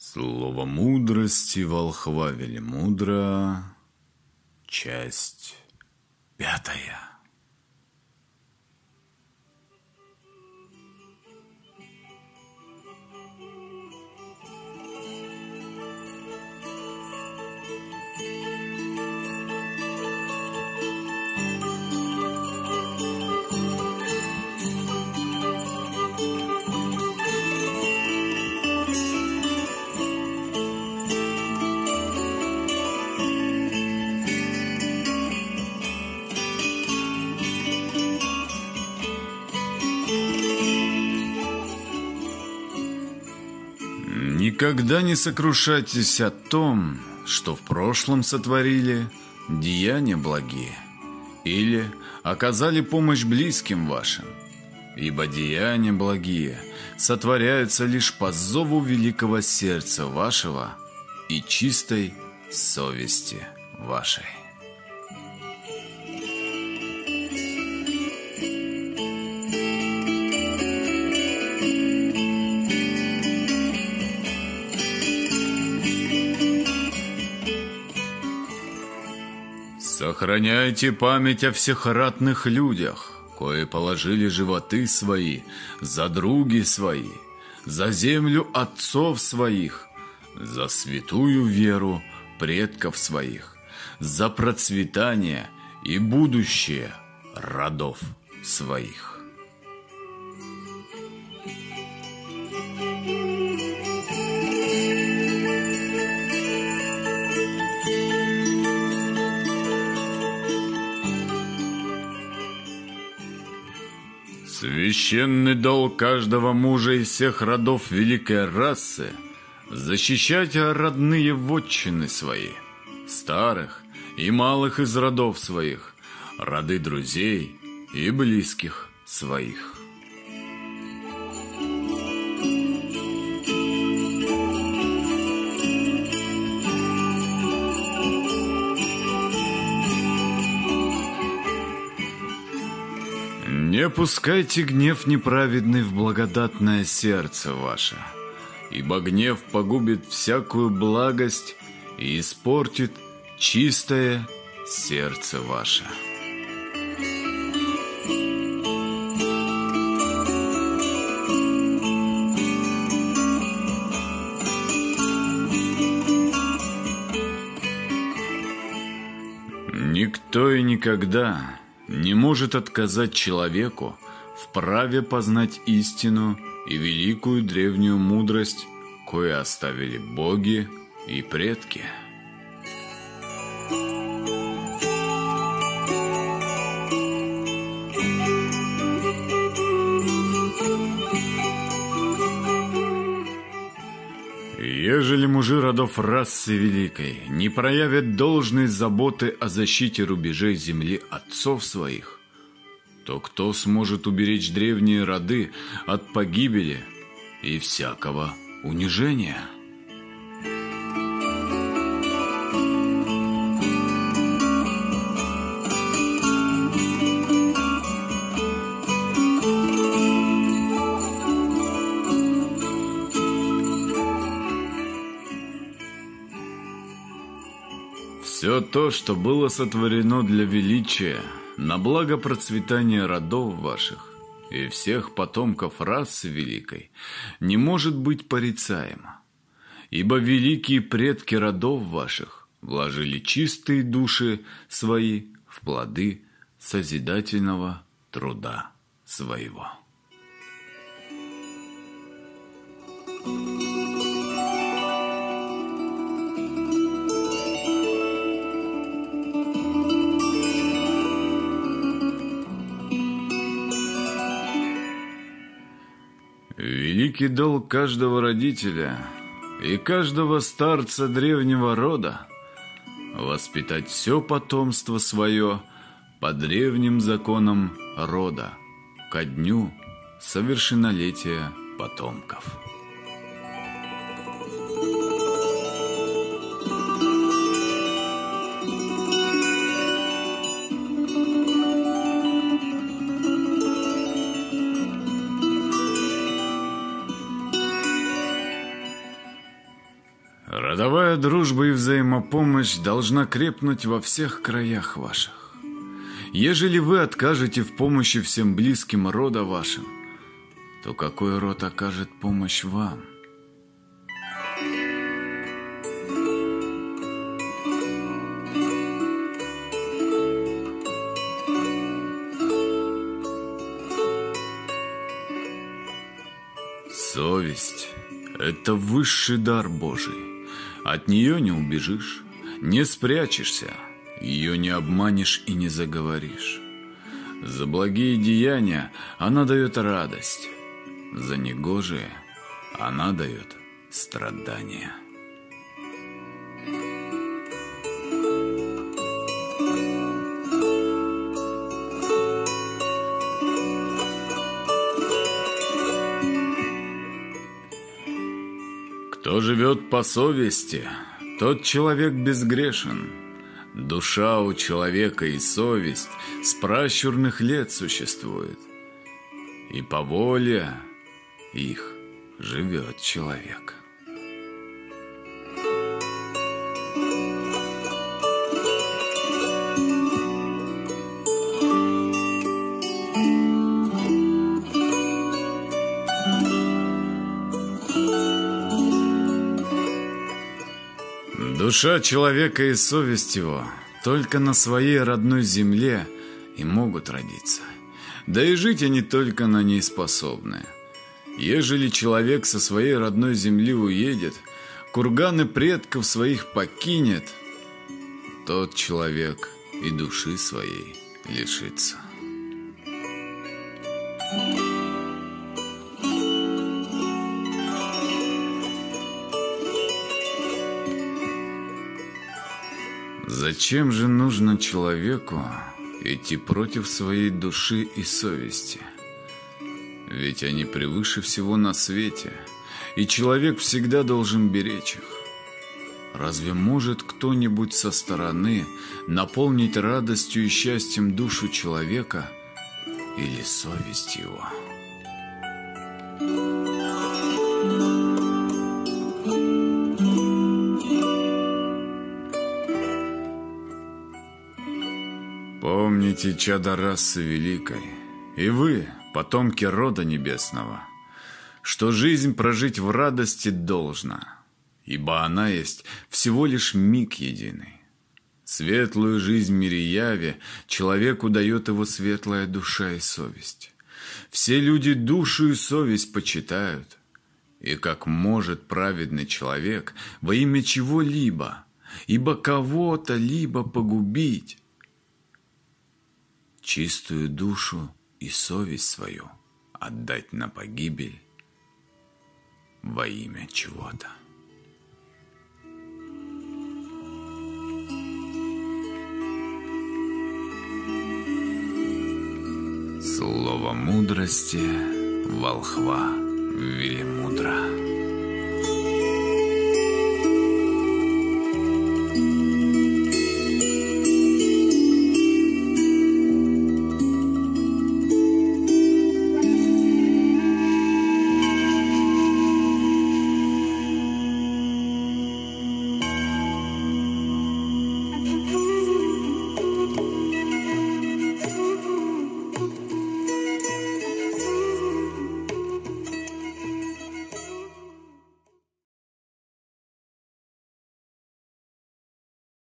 Слово мудрости волхва Велимудра, часть 5. Никогда не сокрушайтесь о том, что в прошлом сотворили деяния благие или оказали помощь близким вашим, ибо деяния благие сотворяются лишь по зову великого сердца вашего и чистой совести вашей. Сохраняйте память о всех ратных людях, кои положили животы свои за други свои, за землю отцов своих, за святую веру предков своих, за процветание и будущее родов своих. Священный долг каждого мужа из всех родов великой расы – защищать родные вотчины свои, старых и малых из родов своих, роды друзей и близких своих. Не пускайте гнев неправедный в благодатное сердце ваше, ибо гнев погубит всякую благость и испортит чистое сердце ваше. Никто и никогда не может отказать человеку в праве познать истину и великую древнюю мудрость, кое оставили боги и предки. Ежели мужи родов расы великой не проявят должной заботы о защите рубежей земли отцов своих, то кто сможет уберечь древние роды от погибели и всякого унижения? Все то, что было сотворено для величия, на благо процветания родов ваших и всех потомков расы великой, не может быть порицаемо, ибо великие предки родов ваших вложили чистые души свои в плоды созидательного труда своего. Великий долг каждого родителя и каждого старца древнего рода воспитать все потомство свое по древним законам рода ко дню совершеннолетия потомков. Родовая дружба и взаимопомощь должна крепнуть во всех краях ваших. Ежели вы откажете в помощи всем близким рода вашим, то какой род окажет помощь вам? Совесть – это высший дар Божий. От нее не убежишь, не спрячешься, ее не обманешь и не заговоришь. За благие деяния она дает радость, за негожие она дает страдания. Кто живет по совести, тот человек безгрешен. Душа у человека и совесть с пращурных лет существует, и по воле их живет человек. Душа человека и совесть его только на своей родной земле и могут родиться, да и жить они только на ней способны. Ежели человек со своей родной земли уедет, курганы предков своих покинет, тот человек и души своей лишится. Зачем же нужно человеку идти против своей души и совести? Ведь они превыше всего на свете, и человек всегда должен беречь их. Разве может кто-нибудь со стороны наполнить радостью и счастьем душу человека или совесть его? Помните чада расы великой, и вы, потомки рода небесного, что жизнь прожить в радости должна, ибо она есть всего лишь миг единый. Светлую жизнь миреяве человеку дает его светлая душа и совесть. Все люди душу и совесть почитают, и как может праведный человек во имя чего-либо, ибо кого-то либо погубить, чистую душу и совесть свою отдать на погибель во имя чего-то. Слово мудрости волхва Велимудра.